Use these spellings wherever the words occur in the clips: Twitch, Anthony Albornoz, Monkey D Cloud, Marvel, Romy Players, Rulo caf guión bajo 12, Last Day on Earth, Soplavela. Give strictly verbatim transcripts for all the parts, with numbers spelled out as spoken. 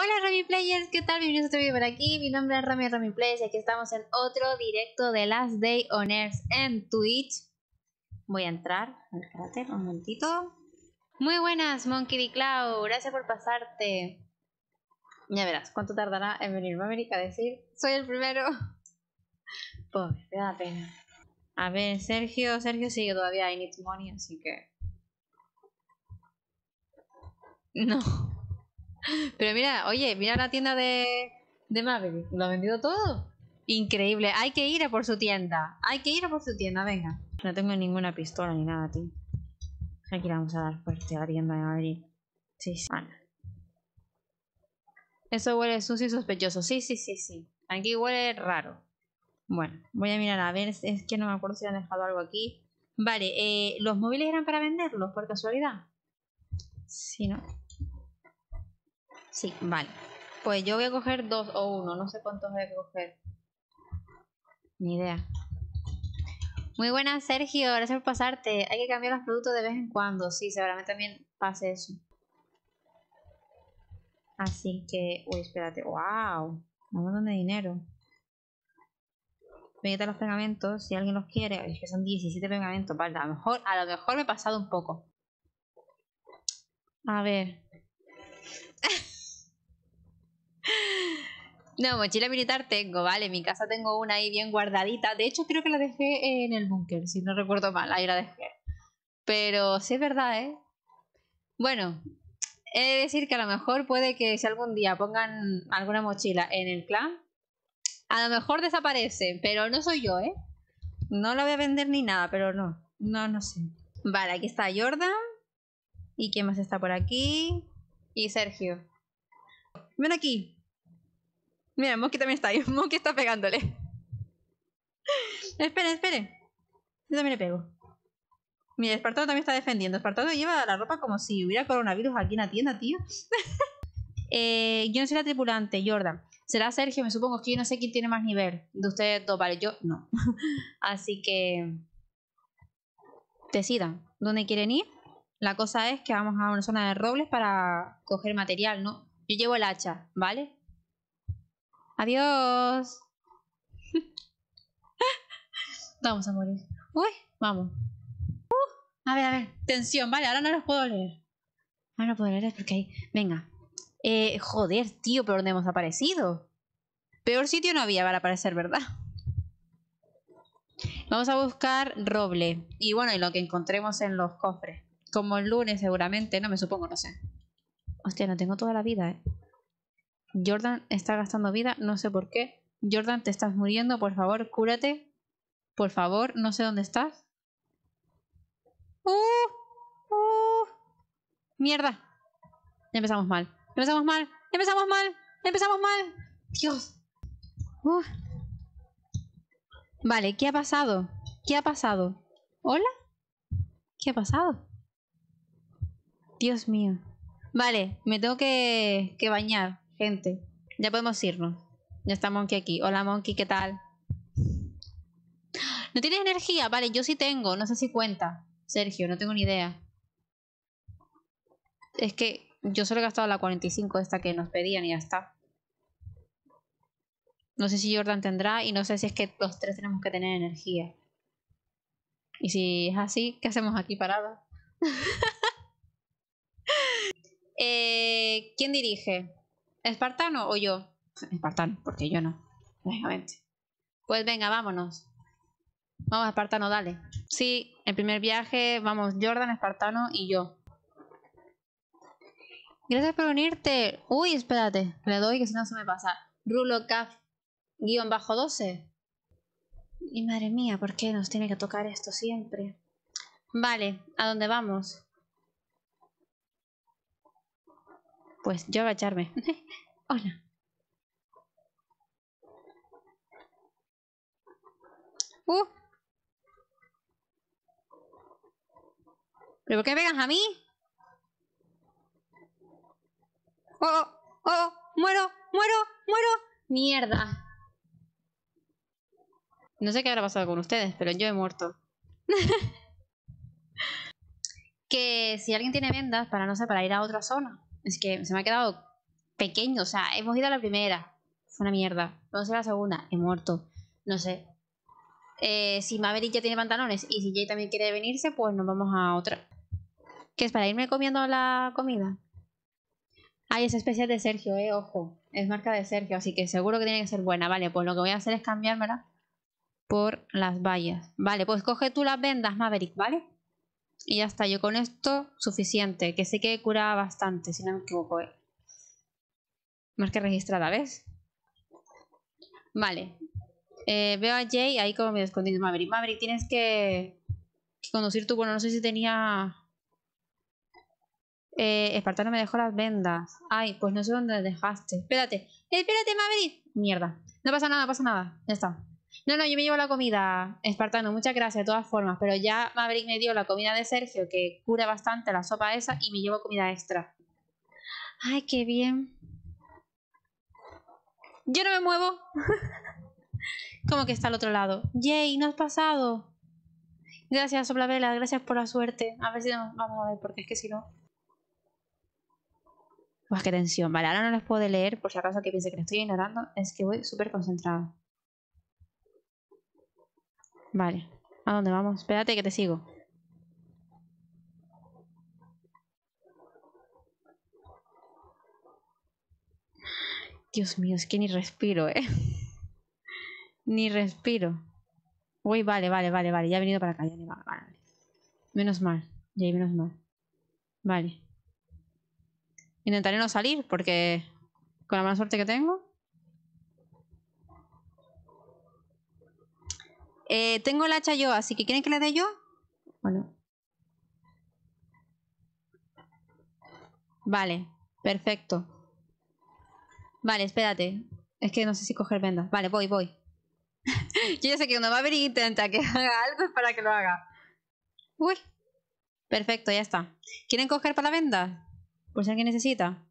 Hola Romy Players, ¿qué tal? Bienvenidos a otro video por aquí. Mi nombre es Romy, Romy Players, y aquí estamos en otro directo de Last Day on Earth en Twitch. Voy a entrar al cráter un momentito. Muy buenas, Monkey D Cloud, gracias por pasarte. Ya verás cuánto tardará en venirme a América a decir soy el primero. Pobre, me da pena. A ver, Sergio, Sergio sigue todavía I need money, así que... No. Pero mira, oye, mira la tienda de, de Marvel. ¿Lo ha vendido todo? Increíble, hay que ir a por su tienda. Hay que ir a por su tienda, venga. No tengo ninguna pistola ni nada, tío. Aquí le vamos a dar fuerte a la tienda de Madrid. Sí, sí. Bueno. Eso huele sucio y sospechoso. Sí, sí, sí, sí. Aquí huele raro. Bueno, voy a mirar a ver, es que no me acuerdo si han dejado algo aquí. Vale, eh, ¿los móviles eran para venderlos por casualidad? Sí, ¿no? Sí, vale. Pues yo voy a coger dos o uno, no sé cuántos voy a coger. Ni idea. Muy buenas, Sergio, gracias por pasarte. Hay que cambiar los productos de vez en cuando. Sí, seguramente también pase eso. Así que... Uy, espérate. ¡Wow! Un montón de dinero. Voy a quitar los pegamentos, si alguien los quiere. Ay, es que son diecisiete pegamentos, vale, a lo mejor, a lo mejor me he pasado un poco. A ver. No, mochila militar tengo, vale, en mi casa tengo una ahí bien guardadita. De hecho creo que la dejé en el búnker, si no recuerdo mal, ahí la dejé. Pero sí es verdad, ¿eh? Bueno, he de decir que a lo mejor puede que si algún día pongan alguna mochila en el clan, a lo mejor desaparece, pero no soy yo, ¿eh? No la voy a vender ni nada, pero no. No, no sé. Vale, aquí está Jordan. ¿Y quién más está por aquí? Y Sergio. Ven aquí. Mira, Monkey también está ahí. Monkey está pegándole. Espere, espere. Yo también le pego. Mira, Espartano también está defendiendo. Espartano lleva la ropa como si hubiera coronavirus aquí en la tienda, tío. eh, yo no soy la tripulante, Jordan. Será Sergio, me supongo, que yo no sé quién tiene más nivel de ustedes dos, vale, yo no. Así que decidan dónde quieren ir. La cosa es que vamos a una zona de robles para coger material, ¿no? Yo llevo el hacha, ¿vale? Adiós. Vamos a morir. Uy, vamos. Uh, a ver, a ver, tensión, vale, ahora no los puedo leer. Ahora no puedo leer porque hay... Venga. Eh, joder, tío, ¿pero dónde hemos aparecido? Peor sitio no había para aparecer, ¿verdad? Vamos a buscar roble. Y bueno, y lo que encontremos en los cofres. Como el lunes seguramente, no me supongo, no sé. Hostia, no tengo toda la vida, ¿eh? Jordan está gastando vida, no sé por qué. Jordan, te estás muriendo, por favor, cúrate. Por favor, no sé dónde estás. ¡Uh! ¡Uh! ¡Mierda! Ya empezamos mal. Empezamos mal, empezamos mal, empezamos mal. Dios. Uf. Vale, ¿qué ha pasado? ¿Qué ha pasado? ¿Hola? ¿Qué ha pasado? Dios mío. Vale, me tengo que, que bañar, gente. Ya podemos irnos. Ya está Monkey aquí. Hola Monkey, ¿qué tal? ¿No tienes energía? Vale, yo sí tengo. No sé si cuenta. Sergio, no tengo ni idea. Es que... Yo solo he gastado la cuarenta y cinco esta que nos pedían y ya está. No sé si Jordan tendrá y no sé si es que los tres tenemos que tener energía. Y si es así, ¿qué hacemos aquí parados? eh, ¿Quién dirige? ¿Espartano o yo? Espartano, porque yo no. Lógicamente. Pues venga, vámonos. Vamos, Espartano, dale. Sí, el primer viaje, vamos, Jordan, Espartano y yo. Gracias por unirte. Uy, espérate. Le doy que si no se me pasa. Rulo caf guión bajo doce. Y madre mía, ¿por qué nos tiene que tocar esto siempre? Vale, ¿a dónde vamos? Pues yo agacharme. Hola. Uh. ¿Pero por qué pegas a mí? ¡Oh! ¡Oh! ¡Muero! ¡Muero! ¡Muero! ¡Mierda! No sé qué habrá pasado con ustedes, pero yo he muerto. Que si alguien tiene vendas para, no sé, para ir a otra zona. Es que se me ha quedado pequeño, o sea, hemos ido a la primera, fue una mierda, vamos a la segunda, he muerto, no sé. Eh, si Maverick ya tiene pantalones y si Jay también quiere venirse, pues nos vamos a otra. ¿Qué es para irme comiendo la comida? Ay, es especial de Sergio, eh, ojo, es marca de Sergio, así que seguro que tiene que ser buena. Vale, pues lo que voy a hacer es cambiármela por las vallas. Vale, pues coge tú las vendas, Maverick, ¿vale? Y ya está, yo con esto suficiente, que sé que cura bastante, si no me equivoco, eh. Marca registrada, ¿ves? Vale. Eh, veo a Jay ahí como medio escondido. Maverick, Maverick, tienes que, que conducir tú. Bueno, no sé si tenía... Eh, Espartano me dejó las vendas. Ay, pues no sé dónde las dejaste. Espérate, espérate, Maverick. Mierda. No pasa nada, no pasa nada. Ya está. No, no, yo me llevo la comida, Espartano. Muchas gracias, de todas formas. Pero ya Maverick me dio la comida de Sergio, que cura bastante la sopa esa, y me llevo comida extra. Ay, qué bien. Yo no me muevo. Como que está al otro lado. Jay, no has pasado. Gracias, Soplavela, gracias por la suerte. A ver si nos vamos a ver, porque es que si no... Pues qué tensión. Vale, ahora no les puedo leer, por si acaso que piense que les estoy ignorando. Es que voy súper concentrada. Vale, ¿a dónde vamos? Espérate que te sigo. Dios mío, es que ni respiro, eh. Ni respiro. Uy, vale, vale, vale, vale. Ya he venido para acá. Ya ni va, vale. Menos mal. Ya, menos mal. Vale. Intentaré no salir porque con la mala suerte que tengo. Eh, tengo el hacha yo, así que ¿quieren que le dé yo? Bueno. Vale, perfecto. Vale, espérate. Es que no sé si coger vendas. Vale, voy, voy. Yo ya sé que cuando va a venir intenta que haga algo es para que lo haga. Uy. Perfecto, ya está. ¿Quieren coger para la venda? Por si alguien necesita.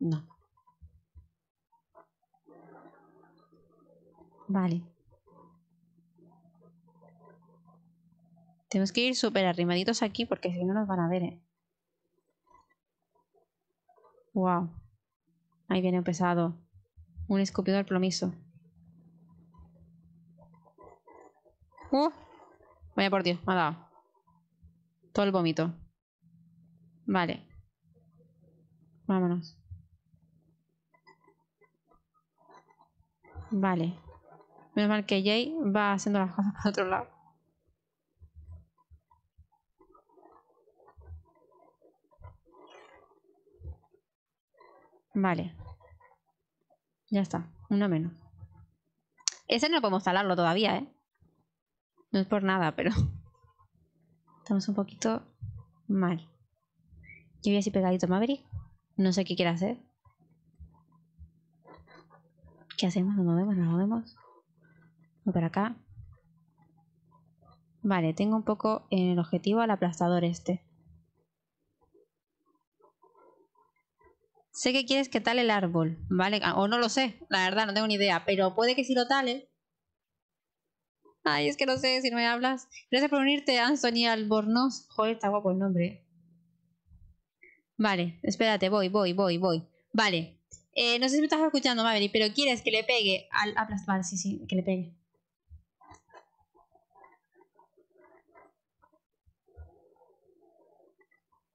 No. Vale. Tenemos que ir súper arrimaditos aquí porque si no nos van a ver, ¿eh? Wow. Ahí viene un pesado. Un escupidor plomizo. Uh, vaya por Dios, me ha dado todo el vómito. Vale. Vámonos. Vale. Menos mal que Jay va haciendo las cosas para otro lado. Vale. Ya está, uno menos. Ese no podemos talarlo todavía, ¿eh? No es por nada, pero estamos un poquito mal. Yo voy así pegadito a Maverick. No sé qué quiere hacer. ¿Qué hacemos? ¿Nos movemos? ¿Nos movemos? Voy para acá. Vale, tengo un poco en el objetivo al aplastador este. Sé que quieres que tale el árbol, ¿vale? O no lo sé, la verdad, no tengo ni idea. Pero puede que sí lo tale. Ay, es que no sé si no me hablas. Gracias por unirte, Anthony Albornoz. Joder, está guapo el nombre. Vale, espérate, voy, voy, voy, voy. Vale. Eh, no sé si me estás escuchando, Maverick, pero ¿quieres que le pegue al aplastar? Vale, sí, sí, que le pegue.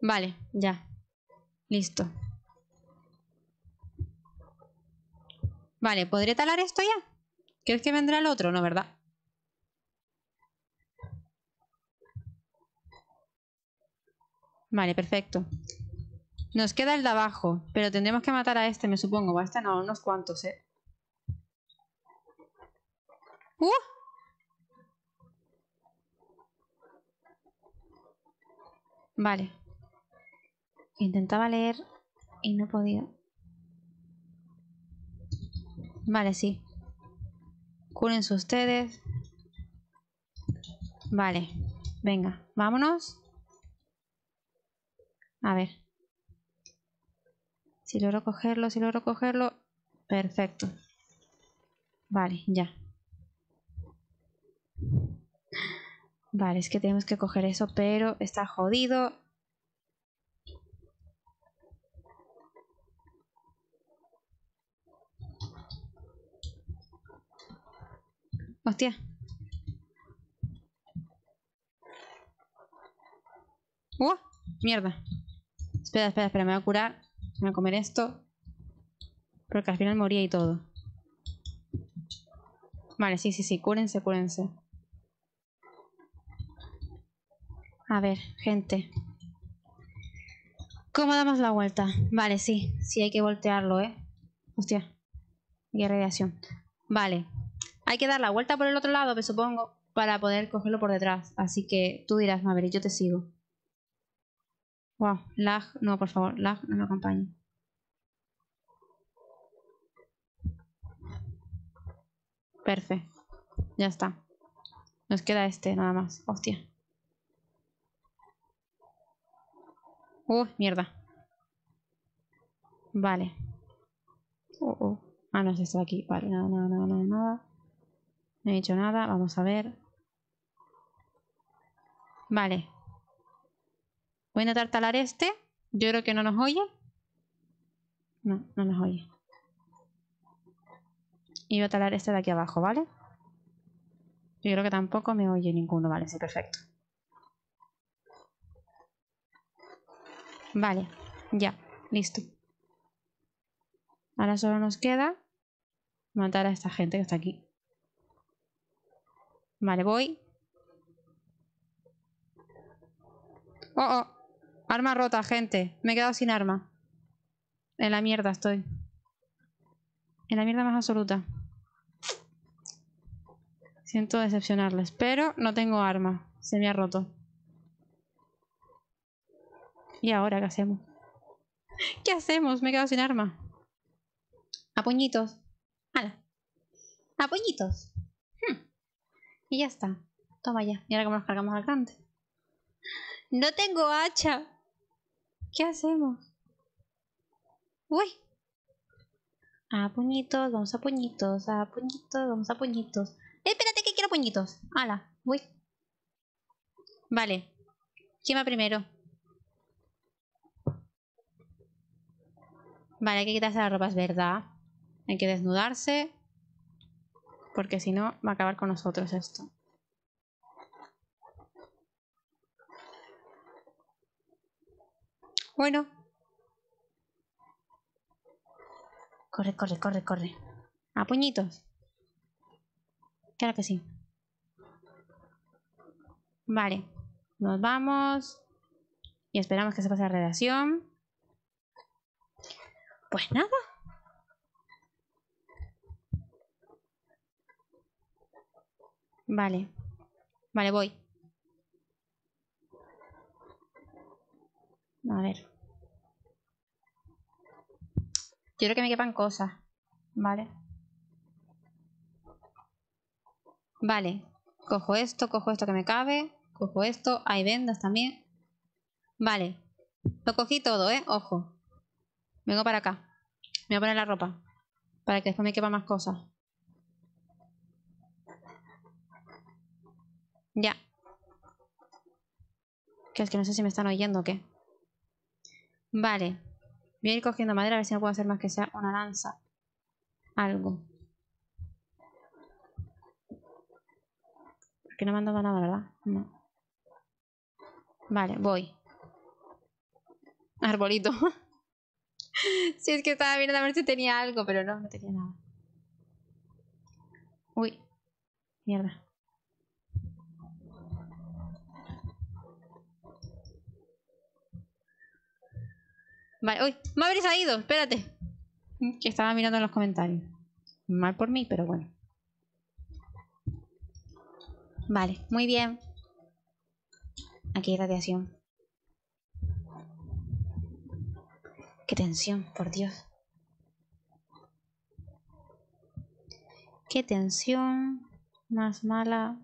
Vale, ya. Listo. Vale, ¿podré talar esto ya? ¿Crees que vendrá el otro? No, ¿verdad? Vale, perfecto. Nos queda el de abajo, pero tendremos que matar a este, me supongo. Va a estar no, unos cuantos, ¿eh? ¡Uh! Vale. Intentaba leer y no podía. Vale, sí. Cúrense ustedes. Vale. Venga, vámonos. A ver. Si logro cogerlo, si logro cogerlo. Perfecto. Vale, ya. Vale, es que tenemos que coger eso, pero está jodido. Hostia. ¡Uh! Mierda. Espera, espera, espera. Me voy a curar. Me voy a comer esto. Porque al final moría y todo. Vale, sí, sí, sí. Cúrense, cúrense. A ver, gente. ¿Cómo damos la vuelta? Vale, sí. Sí, hay que voltearlo, ¿eh? Hostia. Y radiación. Vale. Hay que dar la vuelta por el otro lado, me supongo, para poder cogerlo por detrás. Así que tú dirás, Maverick, yo te sigo. Wow, lag. No, por favor, lag no me acompaña. Perfecto. Ya está. Nos queda este, nada más. Hostia. Uh, mierda. Vale. Uh, uh. Ah, no, es esto de aquí. Vale, nada, nada, nada, nada, nada. No he dicho nada. Vamos a ver. Vale. Voy a intentar talar este. Yo creo que no nos oye. No, no nos oye. Y voy a talar este de aquí abajo, ¿vale? Yo creo que tampoco me oye ninguno. Vale, sí, perfecto. Vale, ya, listo. Ahora solo nos queda matar a esta gente que está aquí. Vale, voy. Oh, oh, arma rota, gente. Me he quedado sin arma. En la mierda estoy. En la mierda más absoluta. Siento decepcionarles, pero no tengo arma. Se me ha roto. ¿Y ahora qué hacemos? ¿Qué hacemos? Me he quedado sin arma. A puñitos. ¡Hala! A puñitos. Hmm. Y ya está. Toma ya. ¿Y ahora cómo nos cargamos al cante? ¡No tengo hacha! ¿Qué hacemos? ¡Uy! A puñitos, vamos a puñitos, a puñitos, vamos a puñitos. ¡Eh, espérate que quiero puñitos! ¡Hala! ¡Uy! Vale. ¿Quién va primero? Vale, hay que quitarse las ropas, ¿verdad? Hay que desnudarse. Porque si no, va a acabar con nosotros esto. Bueno. Corre, corre, corre, corre. A puñitos. Claro que sí. Vale. Nos vamos. Y esperamos que se pase la radiación. Pues nada. Vale. Vale, voy. A ver. Yo creo que me quepan cosas. Vale. Vale. Cojo esto, cojo esto que me cabe. Cojo esto. Hay vendas también. Vale. Lo cogí todo, ¿eh? Ojo. Vengo para acá. Me voy a poner la ropa. Para que después me quepa más cosas. Ya. Que es que no sé si me están oyendo o qué. Vale. Voy a ir cogiendo madera a ver si no puedo hacer más que sea una lanza. Algo. Porque no me han dado nada, ¿verdad? No. Vale, voy. Arbolito. Si es que estaba viendo a ver si tenía algo, pero no, no tenía nada. Uy, mierda. Vale, uy, Maverick ha ido, espérate. Que estaba mirando en los comentarios. Mal por mí, pero bueno. Vale, muy bien. Aquí hay radiación. Qué tensión, por Dios. Qué tensión más mala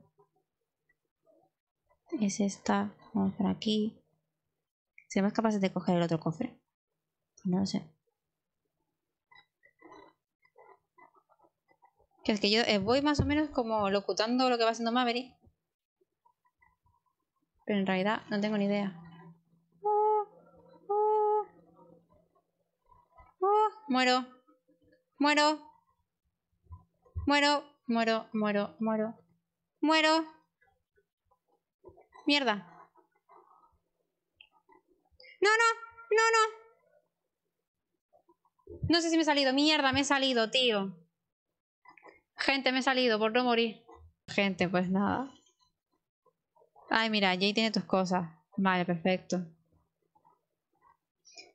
es esta. Vamos por aquí. ¿Seremos capaces de coger el otro cofre? No lo sé. Que es que yo voy más o menos como locutando lo que va haciendo Maverick. Pero en realidad no tengo ni idea. Muero, muero, muero, Muero, muero, muero. ¡Muero! ¡Mierda! ¡No, no! ¡No, no! No sé si me he salido. ¡Mierda! Me he salido, tío. Gente, me he salido por no morir. Gente, pues nada. Ay, mira, Jay tiene tus cosas. Vale, perfecto.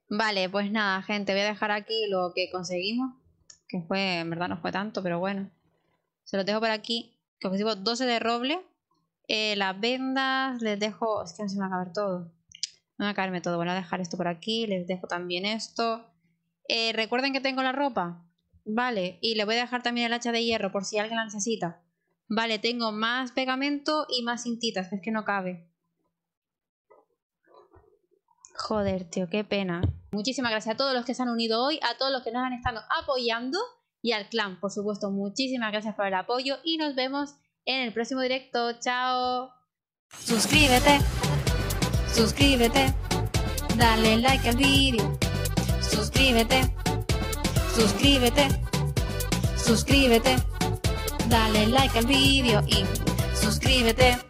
Vale, pues nada, gente. Voy a dejar aquí lo que conseguimos. Que fue, en verdad no fue tanto, pero bueno. Se los dejo por aquí. Que objetivo doce de roble. Eh, las vendas, les dejo... Es que no se me va a acabar todo. No me va a caerme todo. Bueno, voy a dejar esto por aquí. Les dejo también esto. Eh, recuerden que tengo la ropa. Vale. Y les voy a dejar también el hacha de hierro por si alguien la necesita. Vale, tengo más pegamento y más cintitas. Es que no cabe. Joder, tío, qué pena. Muchísimas gracias a todos los que se han unido hoy, a todos los que nos han estado apoyando y al clan, por supuesto. Muchísimas gracias por el apoyo y nos vemos en el próximo directo. ¡Chao! Suscríbete, suscríbete, dale like al vídeo. Suscríbete, suscríbete, suscríbete, dale like al vídeo y suscríbete.